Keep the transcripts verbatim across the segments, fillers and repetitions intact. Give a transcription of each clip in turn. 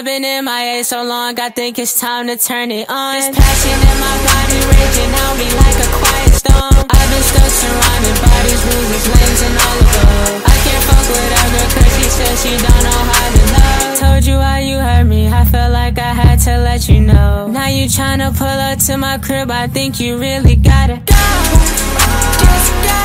I've been in my head so long, I think it's time to turn it on. This passion in my body raging on me like a quiet storm. I've been stuck surrounding bodies, losers, lanes, and all of them. I can't fuck with her cause she said she don't know how to love. Told you why you hurt me, I felt like I had to let you know. Now you tryna pull up to my crib, I think you really gotta go. Just go.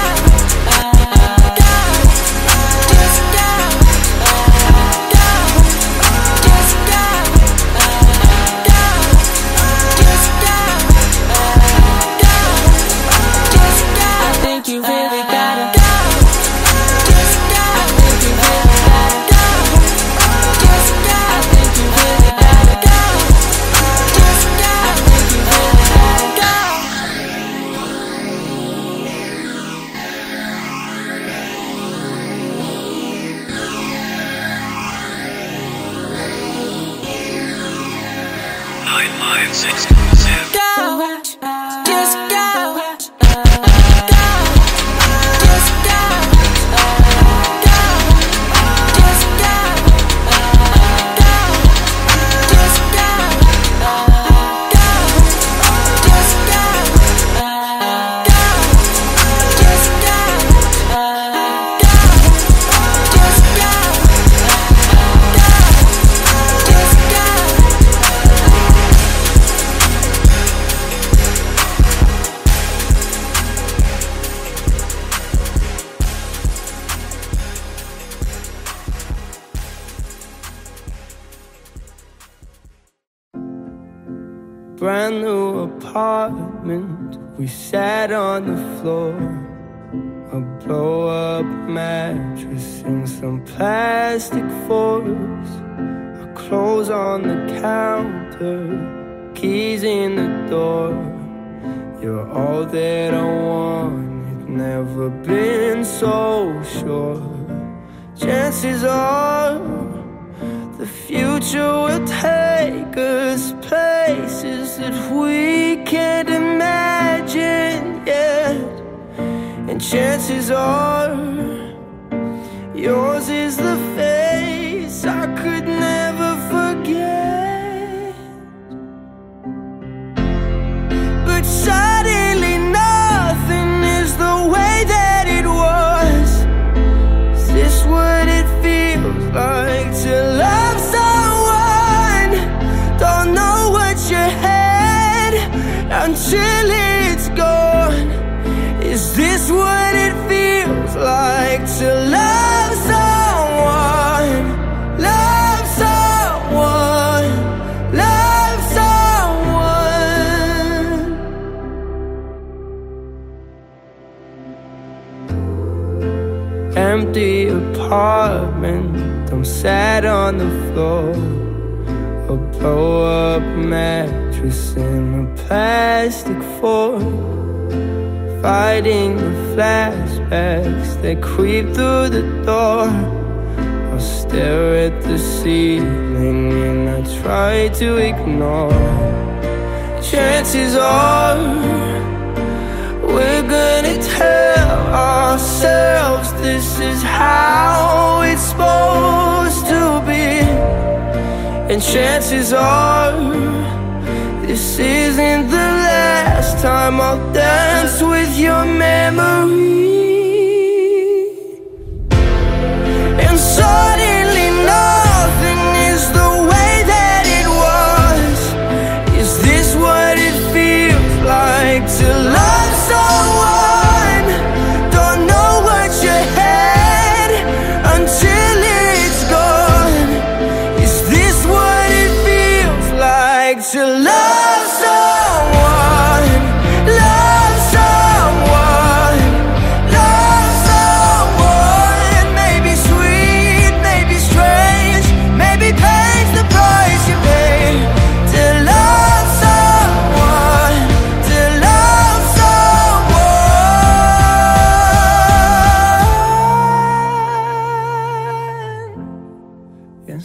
Brand new apartment, we sat on the floor. A blow-up mattress and some plastic foils. Our clothes on the counter, keys in the door. You're all that I wanted, never been so sure. Chances are the future will take us places that we can't imagine yet. And chances are, yours is the face I could never forget. But suddenly nothing is the way that it was. Is this what it feels like to love? Until it's gone, is this what it feels like to love someone? Love someone, love someone. Empty apartment, I'm sat on the floor. A blow-up man in a plastic fork, fighting the flashbacks that creep through the door. I stare at the ceiling and I try to ignore. Chances are, we're gonna tell ourselves this is how it's supposed to be. And chances are, this isn't the last time I'll dance with your memory. And suddenly nothing is the way that it was. Is this what it feels like to love someone? Don't know what you had until it's gone. Is this what it feels like to love?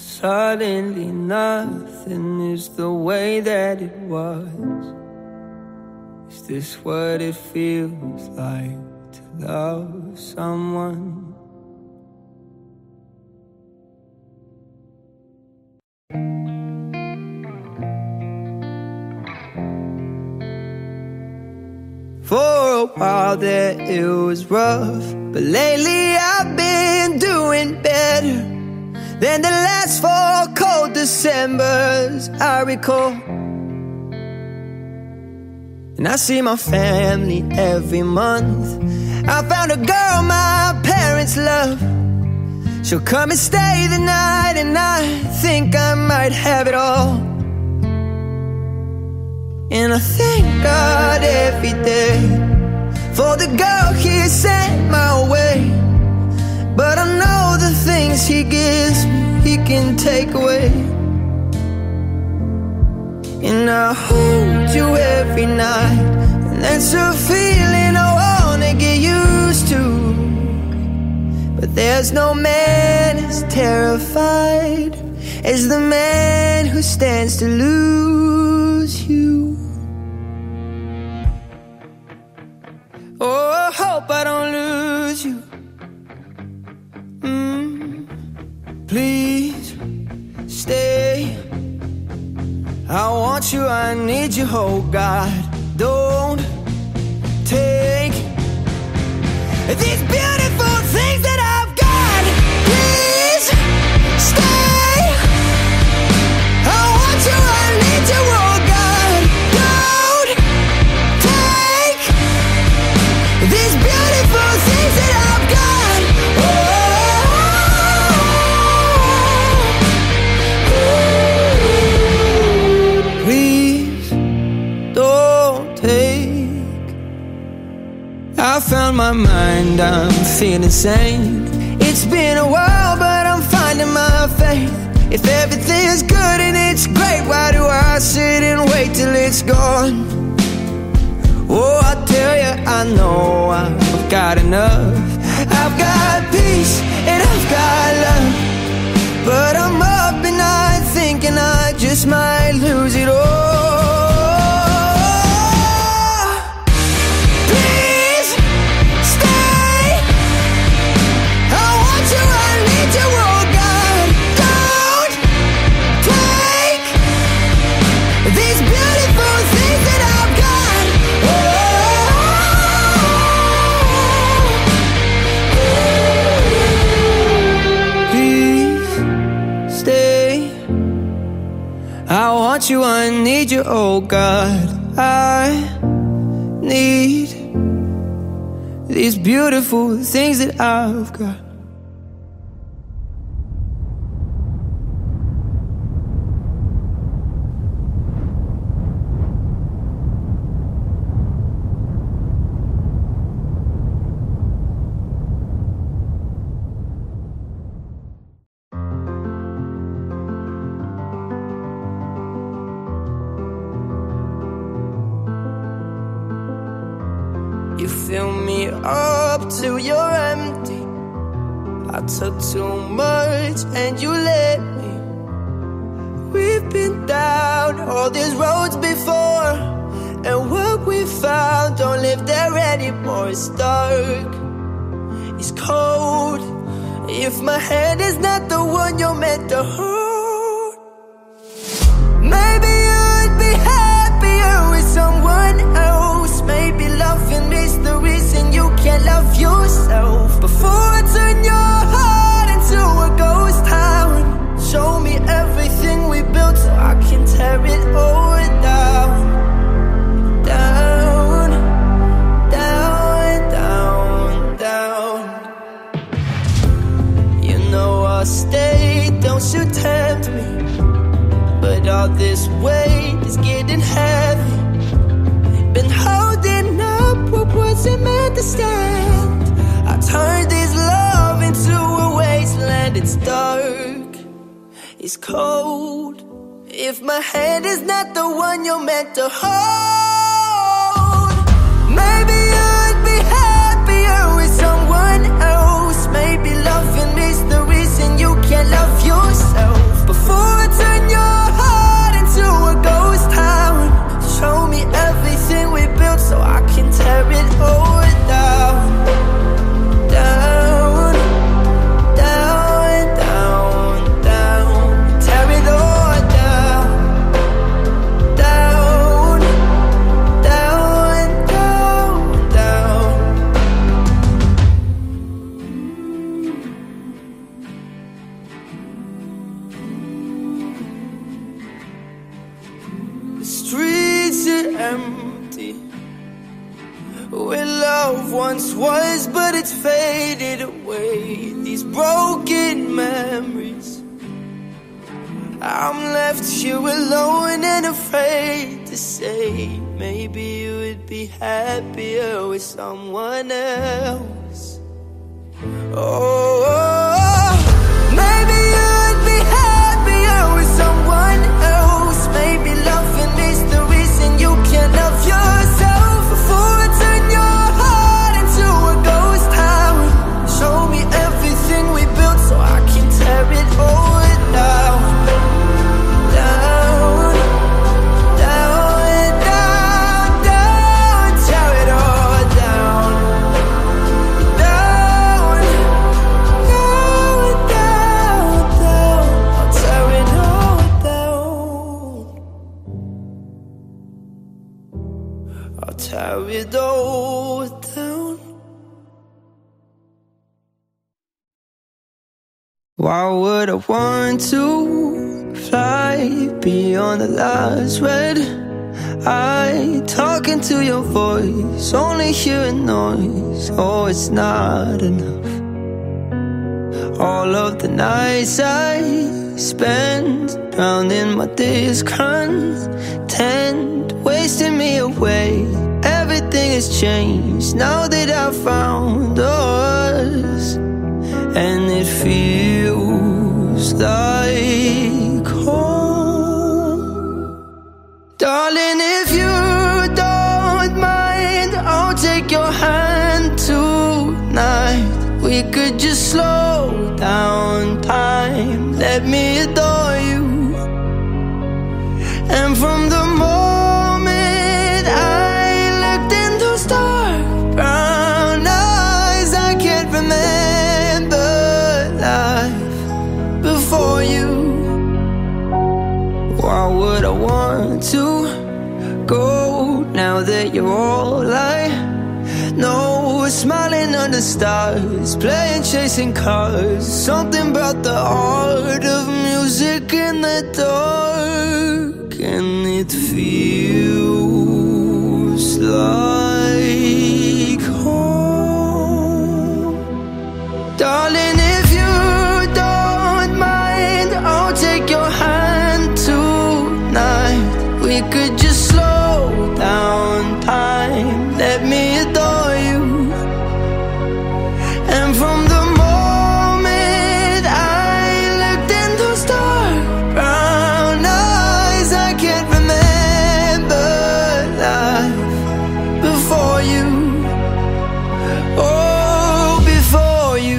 Suddenly nothing is the way that it was. Is this what it feels like to love someone? a while that it was rough, but lately I've been doing better than the last four cold Decembers I recall. And I see my family every month. I found a girl my parents love. She'll come and stay the night, and I think I might have it all. And I thank God every day for the girl He sent my way. But I know the things He gives me, He can take away. And I hold you every night, and that's a feeling I wanna get used to. But there's no man as terrified as the man who stands to lose you. Oh, I hope I don't lose you. mm, Please stay. I want you, I need you, oh God, don't take these beautiful things that I've got. Please stay. I want you, I need you, oh God, don't take these beautiful things that I've got. Oh. I found my mind, I'm feeling sane. It's been a while, but I'm finding my faith. If everything is good and it's great, why do I sit and wait till it's gone? Oh, I tell you, I know I've got enough. I've got peace and I've got love, but I'm up and I'm thinking I just might lose it all. I want you, I need you, oh God, I need these beautiful things that I've got. Till you're empty, I took too much and you let me. We've been down all these roads before, and what we found don't live there anymore. It's dark, it's cold. If my hand is not the one you're meant to hold, maybe you'd be happier with someone else. Maybe loving is the reason you can't love yourself. Before I turn your heart into a ghost town, show me everything we built so I can tear it all down. Down, down, down, down. You know I'll stay, don't you tempt me. But all this weight is getting heavy. Been holding up what wasn't meant to stand. I turned this love into a wasteland. It's dark, it's cold. If my hand is not the one you're meant to hold, maybe you'd be happier with someone else. Maybe loving is the reason you can't love yourself. Before I turn your heart into a ghost town, show me everything we built so I can tear it all down. Down, down, down, down. Tear it all down. Down, down, down, down. The streets are empty, where love once was, but it's faded away. These broken memories, I'm left here alone and afraid to say. Maybe you would be happier with someone else. Oh, oh, oh. Maybe you would be happier with someone else. Maybe loving is the reason you can't love yourself. Before I turn your heart into a ghost town, show me everything we built so I can tear it all down. Why would I want to fly beyond the last red eye? Talking to your voice, only hearing noise. Oh, it's not enough. All of the nights I spend drowned in my discontent, wasting me away. Everything has changed now that I found us. And it feels like home. Darling, if you don't mind, I'll take your hand tonight. We could just slow down time. Let me adore you. And from the moment I looked in those dark brown eyes, I can't remember for you. Why would I want to go now that you're all I know? Smiling under stars, playing chasing cars. Something about the art of music in the dark. And it feels like home. Darling, if we could just slow down time. Let me adore you. And from the moment I looked in those dark brown eyes, I can't remember life before you. Oh, before you.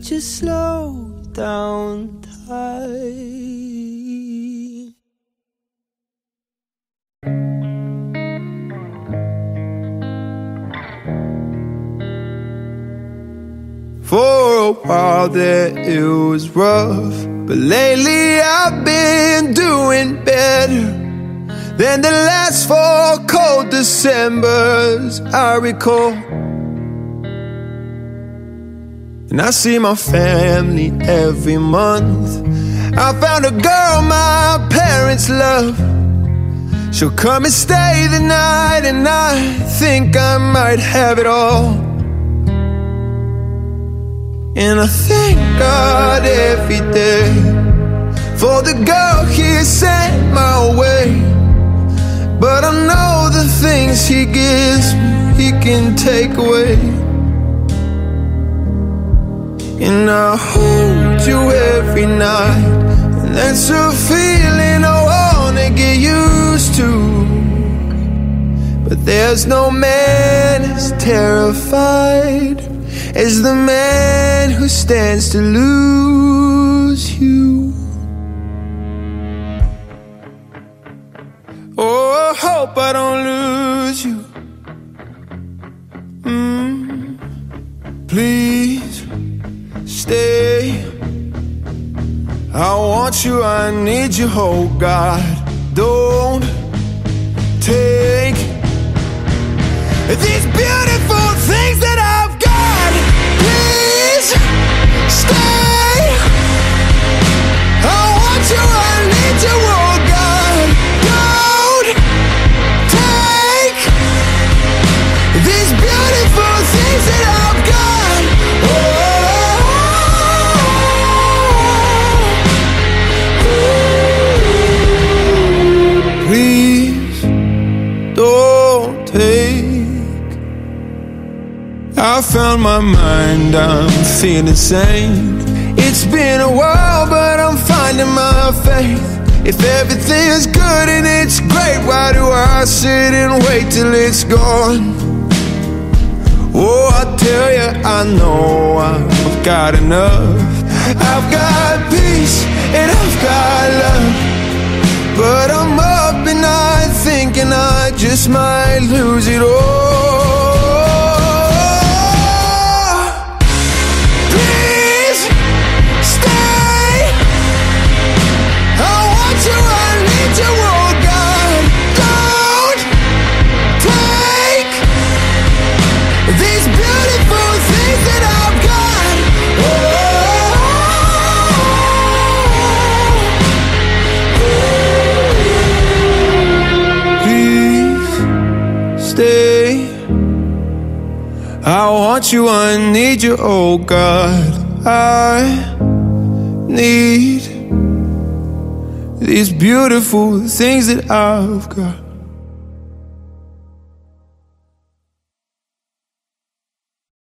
Just slow down time. For a while there it was rough, but lately I've been doing better than the last four cold Decembers I recall. And I see my family every month. I found a girl my parents love. She'll come and stay the night, and I think I might have it all. And I thank God every day for for the girl he sent my way. But I know the things he gives me, he can take away. And I hold you every night, and that's a feeling I wanna get used to. But there's no man as terrified as the man who stands to lose you. Oh, I hope I don't lose you. mm, Please stay. I want you, I need you, oh God. Don't take these beautiful things that I've got. Please stay. I want you, I need you, oh God. Don't take these beautiful things that I've got. Oh. I found my mind, I'm feeling sane. It's been a while, but I'm finding my faith. If everything is good and it's great, why do I sit and wait till it's gone? Oh, I tell you, I know I've got enough. I've got peace and I've got love, but I'm up and I'm thinking I just might lose it all. I want you, I need you, oh God. I need these beautiful things that I've got.